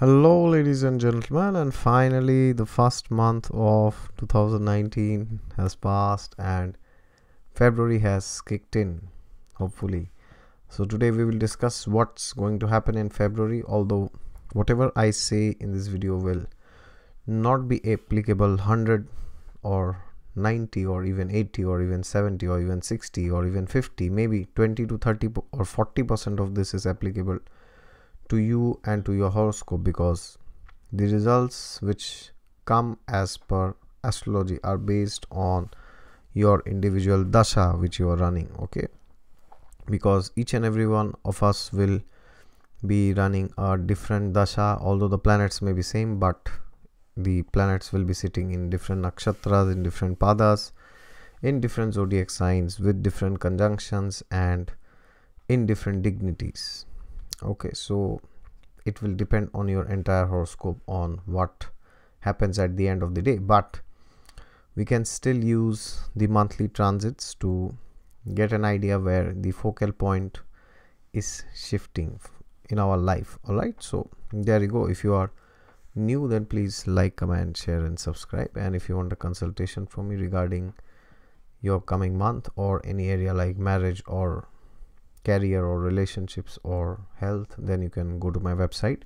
Hello ladies and gentlemen, and finally the first month of 2019 has passed and February has kicked in, hopefully. So today we will discuss what's going to happen in February, although whatever I say in this video will not be applicable 100 or 90 or even 80 or even 70 or even 60 or even 50, maybe 20 to 30 or 40% of this is applicable to you and to your horoscope, because the results which come as per astrology are based on your individual dasha which you are running, okay? Because each and every one of us will be running a different dasha, although the planets may be same, but the planets will be sitting in different nakshatras, in different padas, in different zodiac signs, with different conjunctions and in different dignities. Okay, so it will depend on your entire horoscope on what happens at the end of the day, but we can still use the monthly transits to get an idea where the focal point is shifting in our life. All right, so there you go. If you are new, then please like, comment, share and subscribe. And if you want a consultation from me regarding your coming month or any area like marriage or career or relationships or health, then you can go to my website.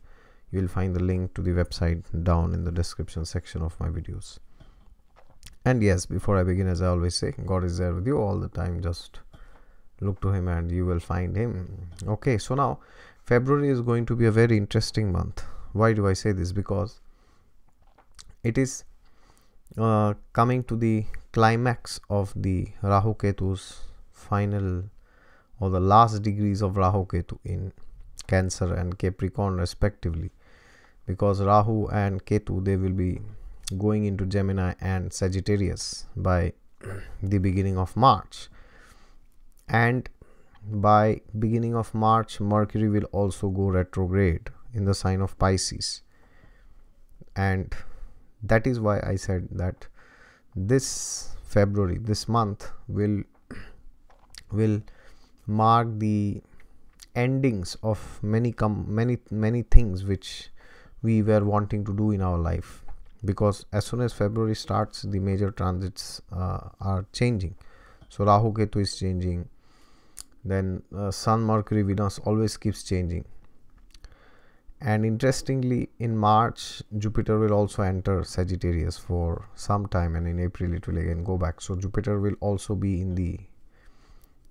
You will find the link to the website down in the description section of my videos. And yes, before I begin, as I always say, God is there with you all the time. Just look to him and you will find him. Okay, so now February is going to be a very interesting month. Why do I say this? Because it is coming to the climax of the Rahu Ketu's final, or the last degrees of Rahu Ketu in Cancer and Capricorn respectively, because Rahu and Ketu, they will be going into Gemini and Sagittarius by the beginning of March, and by beginning of March Mercury will also go retrograde in the sign of Pisces, and that is why I said that this February, this month will mark the endings of many things which we were wanting to do in our life, because as soon as February starts, the major transits are changing. So Rahu Ketu is changing, then Sun, Mercury, Venus always keeps changing, and interestingly in March Jupiter will also enter Sagittarius for some time, and in April it will again go back. So Jupiter will also be in the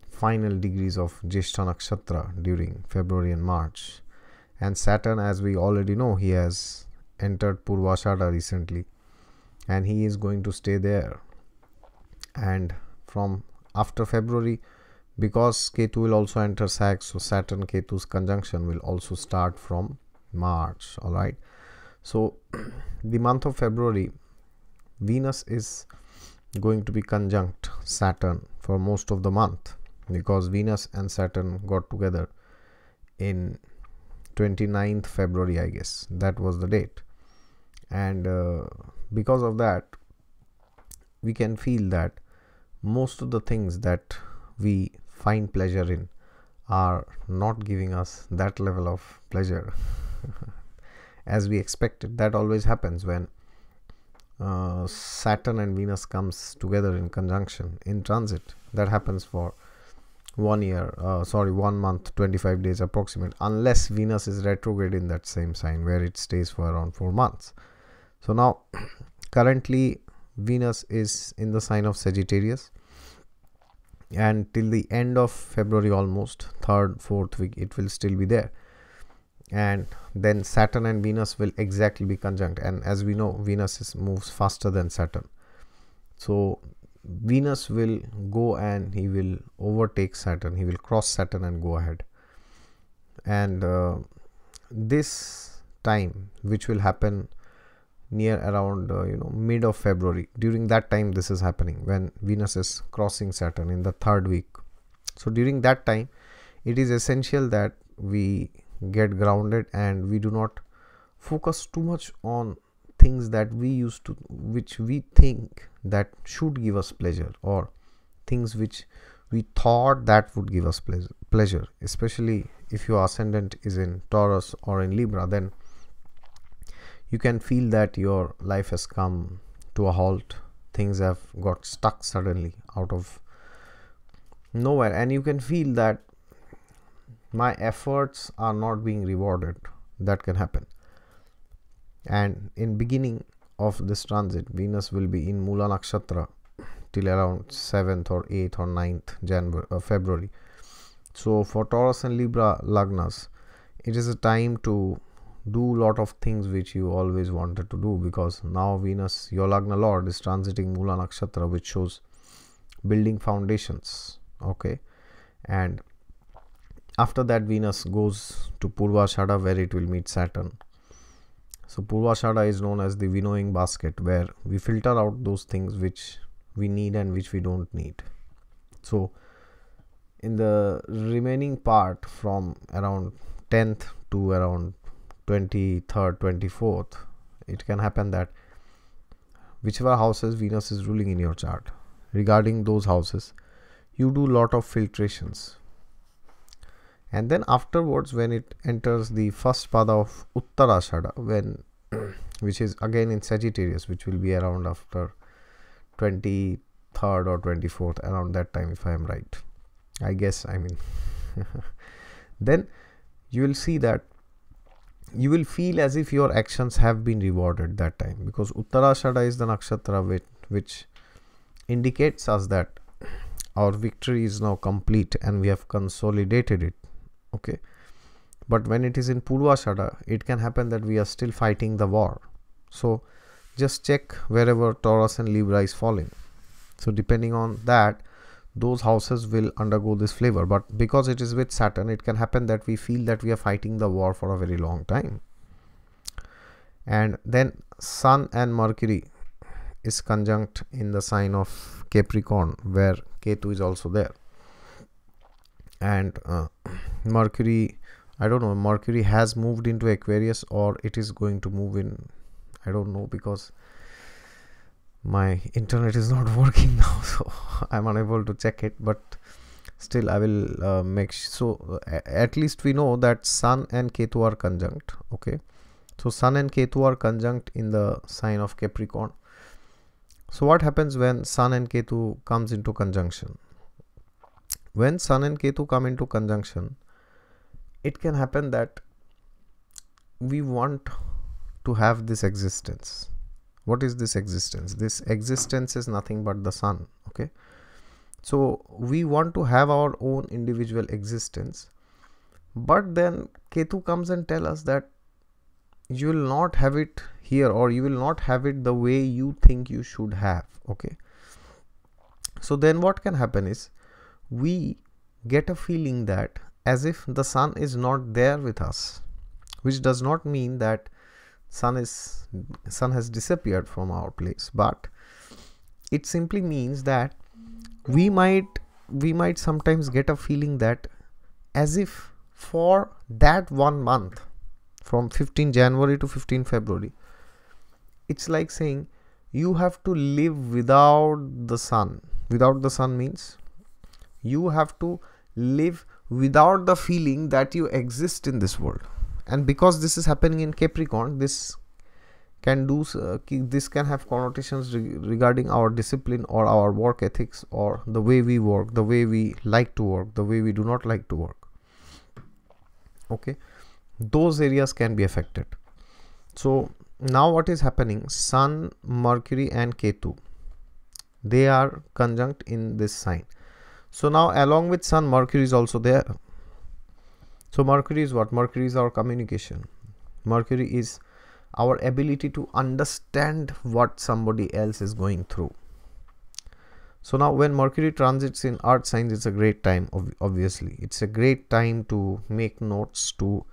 final degrees of Jyeshtha Nakshatra during February and March, and Saturn, as we already know, he has entered Purva Ashadha recently and he is going to stay there. And from after February, because Ketu will also enter Sag, so Saturn Ketu's conjunction will also start from March. All right, so the month of February, Venus is going to be conjunct Saturn for most of the month, because Venus and Saturn got together in 29th February, I guess that was the date, and because of that we can feel that most of the things that we find pleasure in are not giving us that level of pleasure as we expected. That always happens when Saturn and Venus comes together in conjunction, in transit. That happens for 1 month, 25 days approximate, unless Venus is retrograde in that same sign, where it stays for around 4 months. So now currently Venus is in the sign of Sagittarius, and till the end of February, almost 3rd, 4th week, it will still be there. And then Saturn and Venus will exactly be conjunct, and as we know, Venus moves faster than Saturn, so Venus will go and he will overtake Saturn, he will cross Saturn and go ahead. And this time, which will happen near around mid of February, during that time this is happening, when Venus is crossing Saturn in the 3rd week. So during that time it is essential that we get grounded and we do not focus too much on things that we used to, which we think that should give us pleasure, or things which we thought that would give us pleasure. Especially if your ascendant is in Taurus or in Libra, then you can feel that your life has come to a halt. Things have got stuck suddenly out of nowhere, and you can feel that my efforts are not being rewarded. That can happen. And in beginning of this transit, Venus will be in Mula Nakshatra till around 7th or 8th or 9th February. So for Taurus and Libra Lagnas, it is a time to do lot of things which you always wanted to do, because now Venus, your Lagna Lord, is transiting Mula Nakshatra, which shows building foundations. Okay, and after that Venus goes to Purvashadha, where it will meet Saturn. So Purvashadha is known as the winnowing basket, where we filter out those things which we need and which we don't need. So in the remaining part from around 10th to around 23rd, 24th, it can happen that whichever houses Venus is ruling in your chart, regarding those houses, you do lot of filtrations. And then afterwards, when it enters the first pada of Uttarashada, when which is again in Sagittarius, which will be around after 23rd or 24th, around that time, if I am right, I guess, I mean, then you will see that you will feel as if your actions have been rewarded that time, because Uttarashada is the nakshatra which indicates us that our victory is now complete and we have consolidated it. Okay, but when it is in Purvashadha, it can happen that we are still fighting the war. So just check wherever Taurus and Libra is falling. So depending on that, those houses will undergo this flavor. But because it is with Saturn, it can happen that we feel that we are fighting the war for a very long time. And then Sun and Mercury is conjunct in the sign of Capricorn, where Ketu is also there. And Mercury, I don't know, Mercury has moved into Aquarius, or it is going to move in, I don't know, because my internet is not working now, so I'm unable to check it, but still I will make so at least we know that Sun and Ketu are conjunct. Okay, so Sun and Ketu are conjunct in the sign of Capricorn. So what happens when Sun and Ketu comes into conjunction? When Sun and Ketu come into conjunction, it can happen that we want to have this existence. What is this existence? This existence is nothing but the Sun. Okay, so we want to have our own individual existence, but then Ketu comes and tells us that you will not have it here, or you will not have it the way you think you should have. Okay, so then what can happen is we get a feeling that as if the Sun is not there with us, which does not mean that Sun has disappeared from our place, but it simply means that we might sometimes get a feeling that as if for that 1 month, from 15 January to 15 February, it's like saying you have to live without the Sun. Without the Sun means you have to live without the feeling that you exist in this world. And because this is happening in Capricorn, this can have connotations regarding our discipline or our work ethics, or the way we work, the way we like to work, the way we do not like to work. Okay, those areas can be affected. So now what is happening? Sun, Mercury and Ketu, they are conjunct in this sign. So now along with Sun, Mercury is also there. So Mercury is what? Mercury is our communication. Mercury is our ability to understand what somebody else is going through. So now when Mercury transits in Earth signs, it's a great time, obviously. It's a great time to make notes, to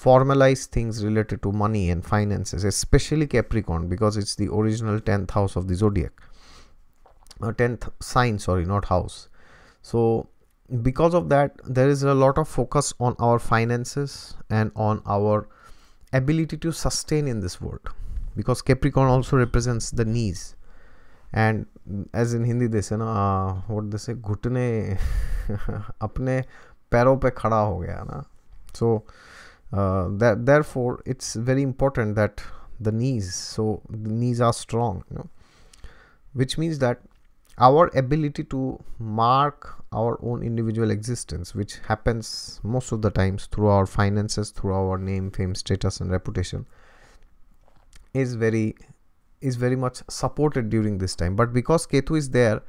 formalize things related to money and finances, especially Capricorn, because it's the original 10th house of the zodiac. 10th sign, sorry, not house. So because of that, there is a lot of focus on our finances and on our ability to sustain in this world, because Capricorn also represents the knees, and as in Hindi they say, na, what they say, ghutne apne paron pe khada ho gaya na. So therefore it's very important that the knees. So the knees are strong, you know, which means that our ability to mark our own individual existence, which happens most of the times through our finances, through our name, fame, status and reputation, is very much supported during this time. But because Ketu is there,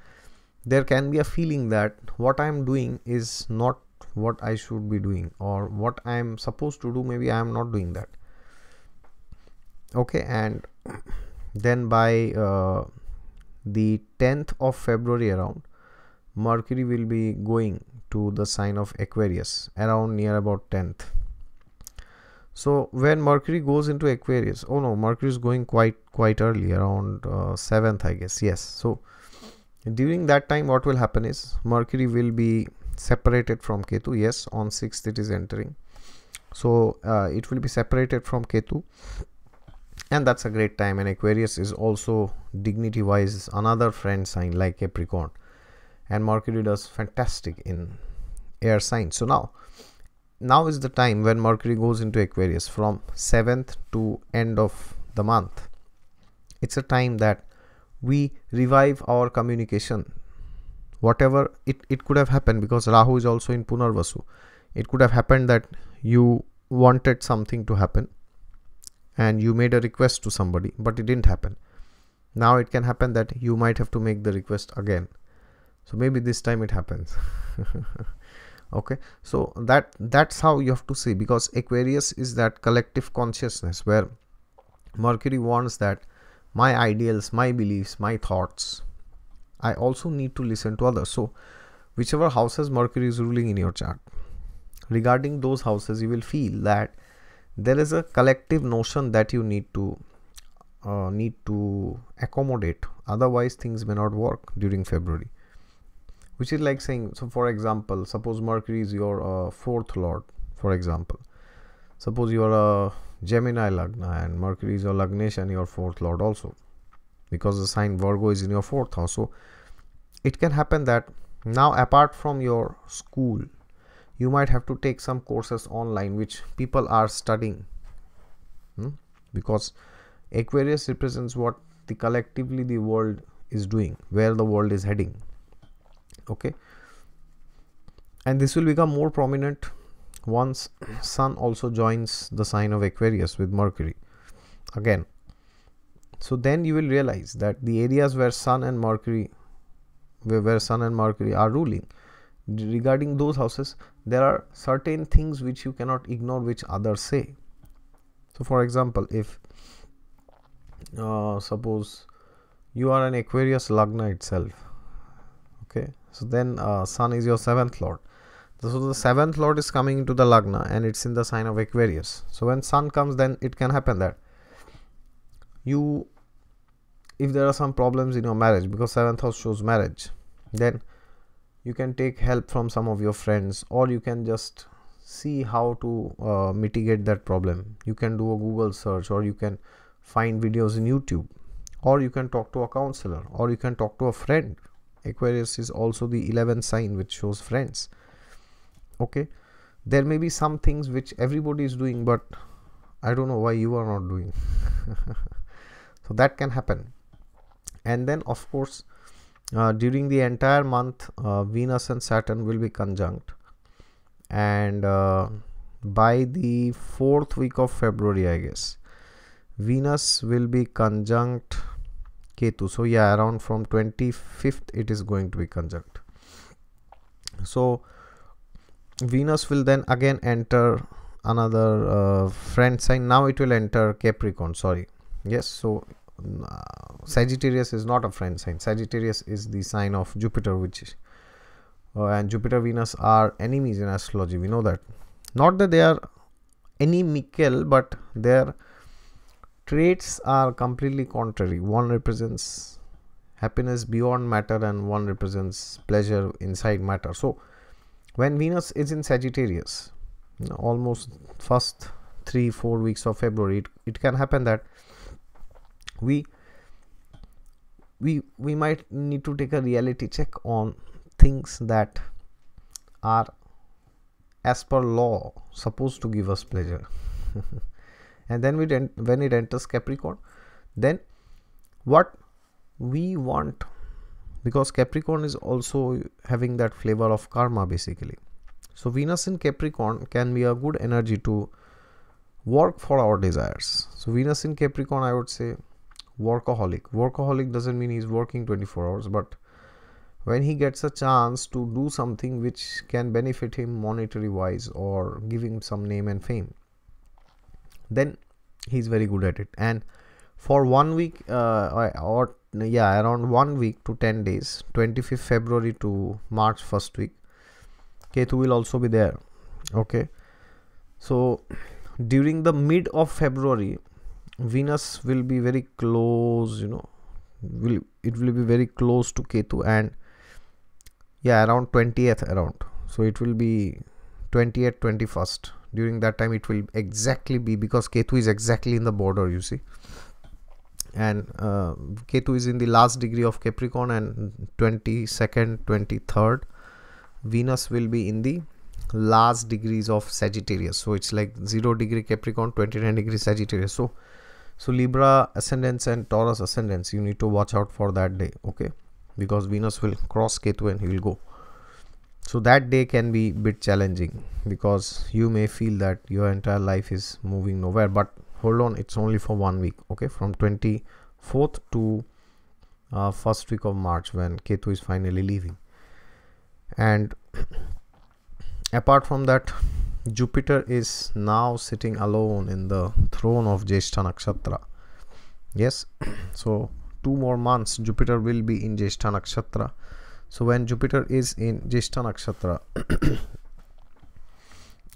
there can be a feeling that what I am doing is not what I should be doing, or what I am supposed to do, maybe I am not doing that. Okay, and then by the 10th of February around, Mercury will be going to the sign of Aquarius around near about 10th. So when Mercury goes into Aquarius, oh no, Mercury is going quite early, around 7th I guess, yes. So during that time what will happen is Mercury will be separated from Ketu. Yes, on 6th it is entering. So it will be separated from Ketu, and that's a great time. And Aquarius is also dignity wise another friend sign like Capricorn, and Mercury does fantastic in air signs. So now is the time when Mercury goes into Aquarius from 7th to end of the month. It's a time that we revive our communication, whatever it could have happened, because Rahu is also in Punarvasu. It could have happened that you wanted something to happen and you made a request to somebody, but it didn't happen. Now it can happen that you might have to make the request again. So maybe this time it happens. Okay, so that's how you have to see, because Aquarius is that collective consciousness where Mercury wants that my ideals, my beliefs, my thoughts, I also need to listen to others. So whichever houses Mercury is ruling in your chart, regarding those houses you will feel that there is a collective notion that you need to accommodate, otherwise things may not work during February. Which is like saying, so for example, suppose Mercury is your 4th lord, for example. Suppose you are a Gemini Lagna and Mercury is your Lagnesh and your 4th lord also, because the sign Virgo is in your 4th house. So it can happen that now, apart from your school, you might have to take some courses online which people are studying, because Aquarius represents what collectively the world is doing, where the world is heading. Okay, and this will become more prominent once Sun also joins the sign of Aquarius with Mercury again. So then you will realize that the areas where Sun and Mercury are ruling, regarding those houses, there are certain things which you cannot ignore, which others say. So for example, if suppose you are an Aquarius Lagna itself, okay, so then Sun is your 7th lord. So the 7th lord is coming into the Lagna and it's in the sign of Aquarius. So when Sun comes, then it can happen that you, if there are some problems in your marriage, because 7th house shows marriage, then you can take help from some of your friends, or you can just see how to mitigate that problem. You can do a Google search, or you can find videos in YouTube, or you can talk to a counselor, or you can talk to a friend. Aquarius is also the 11th sign which shows friends. Okay, there may be some things which everybody is doing, but I don't know why you are not doing. So that can happen. And then of course during the entire month Venus and Saturn will be conjunct, and by the 4th week of February I guess Venus will be conjunct Ketu. So yeah, around from 25th it is going to be conjunct. So Venus will then again enter another friend sign. Now it will enter Capricorn, sorry. Yes, so Sagittarius is not a friend sign. Sagittarius is the sign of Jupiter, which is, and Jupiter Venus are enemies in astrology, we know that. Not that they are inimical, but their traits are completely contrary. One represents happiness beyond matter and one represents pleasure inside matter. So when Venus is in Sagittarius, you know, almost first 3-4 weeks of February, it can happen that we might need to take a reality check on things that are as per law supposed to give us pleasure. and then when it enters Capricorn, then what we want, because Capricorn is also having that flavor of karma basically. So Venus in Capricorn can be a good energy to work for our desires. So Venus in Capricorn, I would say workaholic. Workaholic doesn't mean he's working 24 hours, but when he gets a chance to do something which can benefit him monetary wise or give him some name and fame, then he's very good at it. And for 1 week, around 1 week to 10 days, 25th February to March first week, Ketu will also be there. Okay, so during the mid of February, Venus will be very close, it will be very close to Ketu, and around 20th around. So it will be 20th, 21st. During that time, it will exactly be, because Ketu is exactly in the border, you see. And Ketu is in the last degree of Capricorn, and 22nd, 23rd, Venus will be in the last degrees of Sagittarius. So it's like 0 degree Capricorn, 29 degree Sagittarius. So Libra ascendants and Taurus ascendants, you need to watch out for that day, okay? Because Venus will cross Ketu and he will go. So that day can be a bit challenging, because you may feel that your entire life is moving nowhere. But hold on, it's only for 1 week, okay? From 24th to first week of March, when Ketu is finally leaving. And apart from that, Jupiter is now sitting alone in the throne of Jyeshtha Nakshatra. Yes, so 2 more months Jupiter will be in Jyeshtha Nakshatra. So when Jupiter is in Jyeshtha Nakshatra,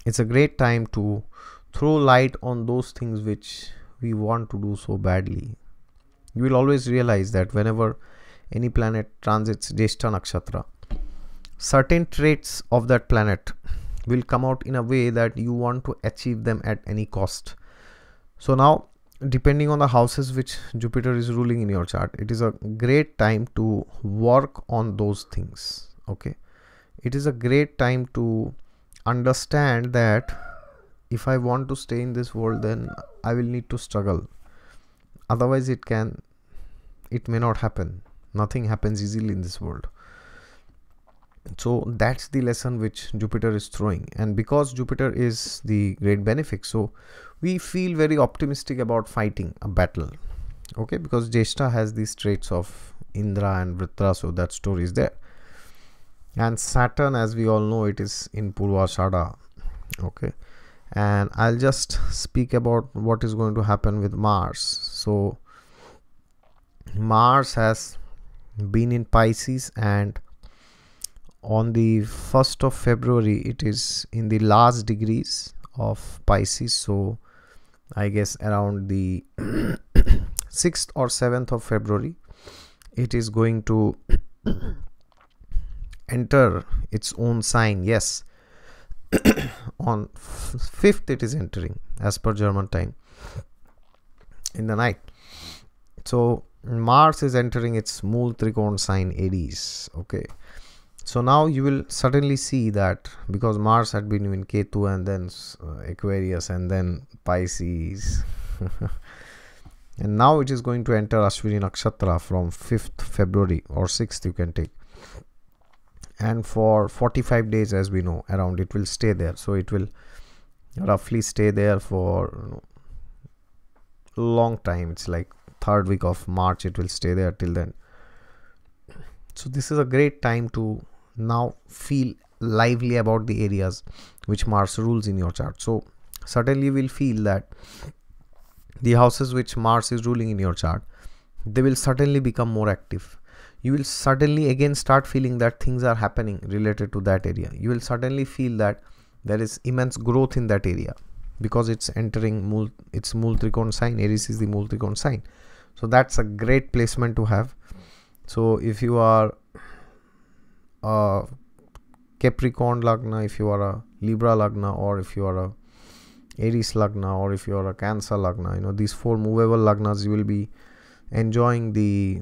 it's a great time to throw light on those things which we want to do so badly. You will always realize that whenever any planet transits Jyeshtha Nakshatra, certain traits of that planet will come out in a way that you want to achieve them at any cost. So now, depending on the houses which Jupiter is ruling in your chart, it is a great time to work on those things, okay? It is a great time to understand that if I want to stay in this world, then I will need to struggle. Otherwise, it may not happen. Nothing happens easily in this world. So that's the lesson which Jupiter is throwing, and because Jupiter is the great benefic, so we feel very optimistic about fighting a battle, okay? Because Jyeshtha has these traits of Indra and Vritra, so that story is there. And Saturn, as we all know, it is in Purva Ashadha, okay? And I'll just speak about what is going to happen with Mars. So Mars has been in Pisces, and on the 1st of February, it is in the last degrees of Pisces. So I guess around the 6th or 7th of February, it is going to enter its own sign. Yes, on 5th it is entering as per German time in the night. So Mars is entering its Mula Trikona sign, Aries, okay? So now you will suddenly see that, because Mars had been in Ketu and then Aquarius and then Pisces. And now it is going to enter Ashwini Nakshatra from 5th February or 6th you can take. And for 45 days, as we know, around it will stay there. So it will roughly stay there for a long time. It's like 3rd week of March it will stay there till then. So this is a great time to now feel lively about the areas which Mars rules in your chart. So suddenly you will feel that the houses which Mars is ruling in your chart, they will suddenly become more active. You will suddenly again start feeling that things are happening related to that area. You will suddenly feel that there is immense growth in that area, because it's entering its Mula Trikona sign. Aries is the Mula Trikona sign. So that's a great placement to have. So if you are a Capricorn Lagna, if you are a Libra Lagna, or if you are a Aries Lagna, or if you are a Cancer Lagna, these 4 movable Lagnas, you will be enjoying the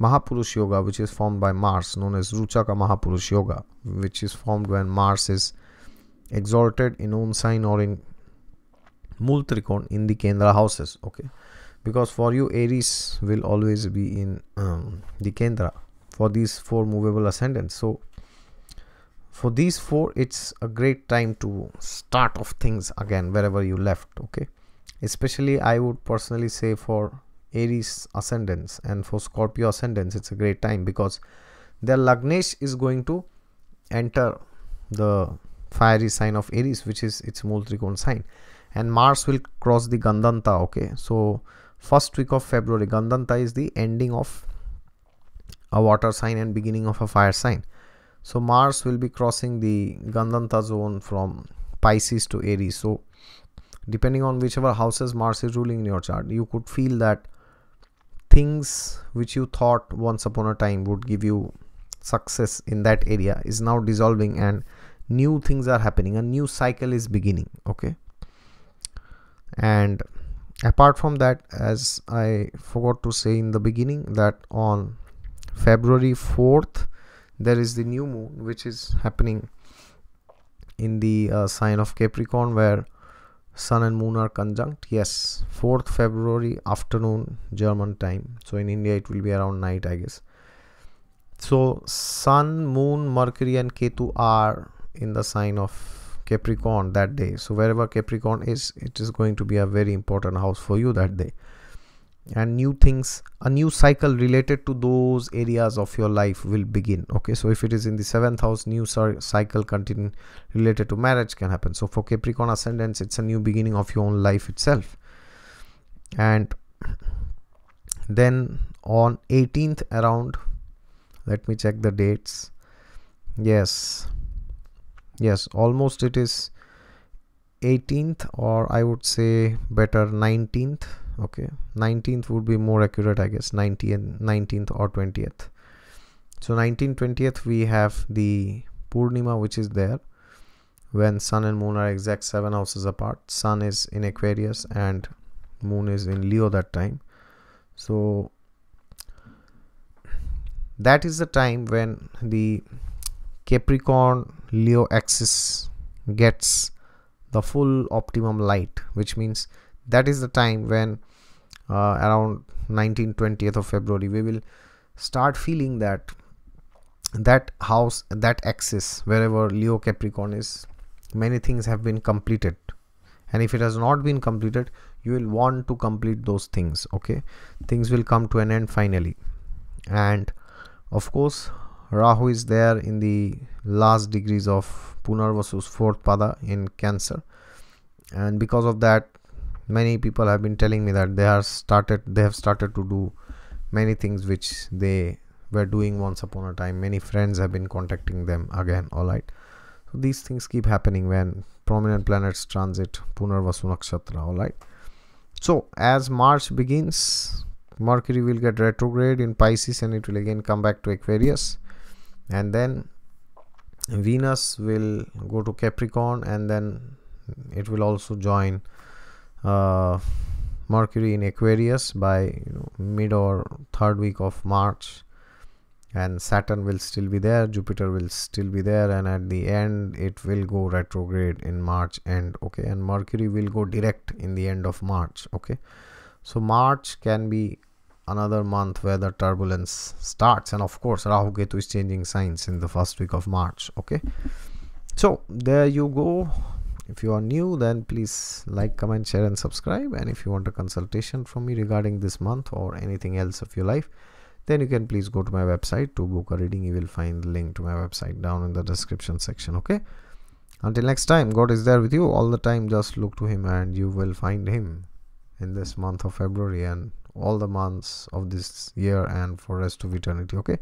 Mahapurusha Yoga, which is formed by Mars, known as Ruchaka Mahapurusha Yoga, which is formed when Mars is exalted in own sign or in Mula Trikona in the Kendra houses. Okay, because for you Aries will always be in the Kendra for these four movable ascendants. So for these four, it's a great time to start off things again wherever you left. Okay, especially I would personally say for Aries ascendants and for Scorpio ascendants, it's a great time because their Lagnesh is going to enter the fiery sign of Aries, which is its Mula Trikona sign, and Mars will cross the Gandanta. Okay, so first week of February, Gandanta is the ending of a water sign and beginning of a fire sign. So Mars will be crossing the Gandanta zone from Pisces to Aries. So depending on whichever houses Mars is ruling in your chart, you could feel that things which you thought once upon a time would give you success in that area is now dissolving and new things are happening. A new cycle is beginning. Okay, and apart from that, as I forgot to say in the beginning, that on February 4th there is the new moon which is happening in the sign of Capricorn, where Sun and Moon are conjunct. Yes, 4th February afternoon German time, so in India it will be around night, I guess. So Sun, Moon, Mercury and Ketu are in the sign of Capricorn that day. So wherever Capricorn is, it is going to be a very important house for you that day, and new things, a new cycle related to those areas of your life will begin. Okay, so if it is in the 7th house, new cycle continue related to marriage can happen. So for Capricorn ascendants, it's a new beginning of your own life itself. And then on 18th around, let me check the dates. Yes, almost it is 18th, or I would say better 19th. Okay, 19th would be more accurate, I guess. 19th or 20th. So 19th, 20th we have the Purnima, which is there when Sun and Moon are exact 7 houses apart. Sun is in Aquarius and Moon is in Leo that time. So that is the time when the Capricorn Leo axis gets the full optimum light, which means that is the time when around 19th, 20th of February we will start feeling that house, that axis, wherever Leo Capricorn is, many things have been completed, and if it has not been completed, you will want to complete those things. Okay, things will come to an end finally. And of course Rahu is there in the last degrees of Punarvasu's 4th Pada in Cancer, and because of that, many people have been telling me that they have started to do many things which they were doing once upon a time. Many friends have been contacting them again. All right, so these things keep happening when prominent planets transit Punarvasu Nakshatra. All right, so as March begins, Mercury will get retrograde in Pisces and it will again come back to Aquarius, and then Venus will go to Capricorn, and then it will also join Mercury in Aquarius by mid or 3rd week of March, and Saturn will still be there, Jupiter will still be there, and at the end it will go retrograde in March end. Okay, and Mercury will go direct in the end of March. Okay, so March can be another month where the turbulence starts, and of course Rahu Ketu is changing signs in the first week of March. Okay, so there you go. If you are new, then please like, comment, share and subscribe. And if you want a consultation from me regarding this month or anything else of your life, then you can please go to my website to book a reading. You will find the link to my website down in the description section. Okay, until next time, God is there with you all the time. Just look to him and you will find him in this month of February and all the months of this year and for rest of eternity. Okay,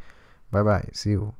bye bye, see you.